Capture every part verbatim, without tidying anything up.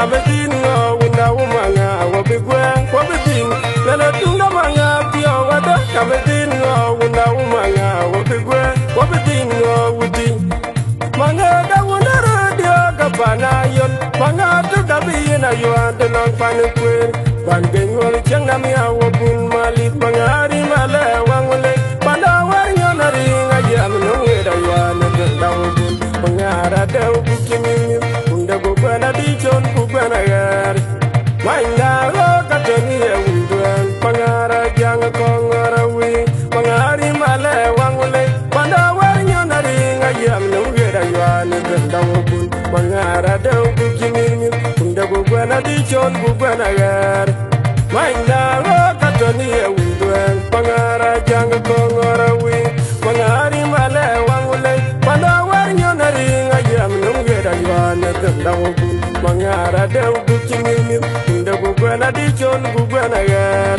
kabedin wina umanga wabigwen kabedin lelo tunga manga pia wada kabedin wina umanga wabigwen kabedin wudi manga da wina radio kabana yon manga tu dabi na yon tenang panukwen bangeng wali changa mi awapun malit manga di malewang wale pada warnyo nari ngaji aminu weda yon tentawun manga ada ukimim Bana dijon kubana gar, mangaro katoni ewudan, pangara janga kongarawi, mangari malewangule, bana warnyo nari ngayam nungera yuan gendawun, mangara dau bukimini, unda kubana dijon kubana gar, mangaro katoni ewudan, pangara janga kongarawi, mangari malewangule, bana warnyo nari ngayam nungera yuan gendawun, mangara dau bukimini, unda kubana dijon kubana gar,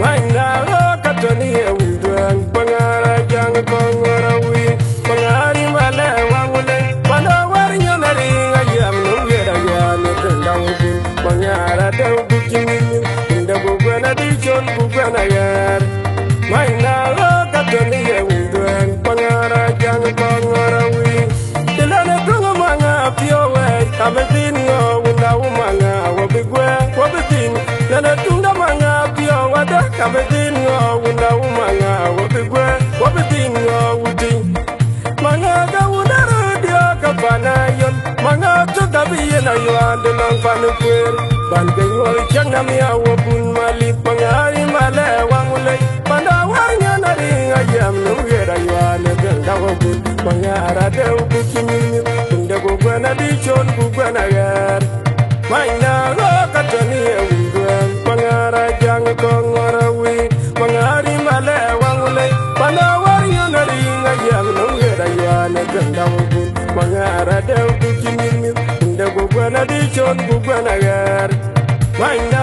mangaro katoni ewudan, pangara janga kongarawi, mangari malewangule, bana warnyo nari ngayam nungera yuan gendawun, mangara dau bukimini, unda kubana dijon kubana gar. Mainalo katoni ewudan pangara jang pangarawi dilane tunga manga piowe kabedin wina umanga wabigwe wabedin dilane tunga manga piowe kabedin wina umanga wabigwe wabedin wudi manga da unarudio kabana yon manga tudabiye na yuande nang panukwer bangeng wali changa mi awapun mali pangari male wangulai Pandawanya nari ngayam nungera yuane gendawun Mangara deu bukimini Tunda kubana dijon kubana gar Maina lo katoni ewudan Mangara janga kongorawi Mangari male wangulai Pandawanya nari ngayam nungera yuane gendawun Mangara deu bukimini Tunda kubana dijon kubana gar Maina